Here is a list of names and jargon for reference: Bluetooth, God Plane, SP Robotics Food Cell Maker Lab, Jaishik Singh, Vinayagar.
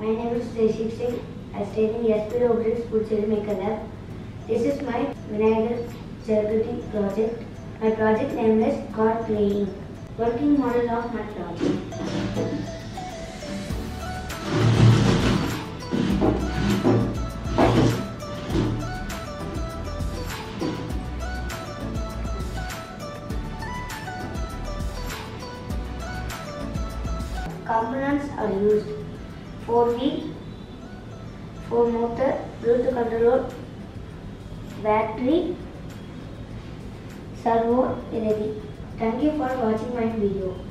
My name is Jaishik Singh. I stay in SP Robotics Food Cell Maker Lab. This is my Vinayagar charity project. My project name is God Plane. Working model of my project. Components are used: 4 wheels, 4 motors, Bluetooth controller, battery, servo LED. Thank you for watching my video.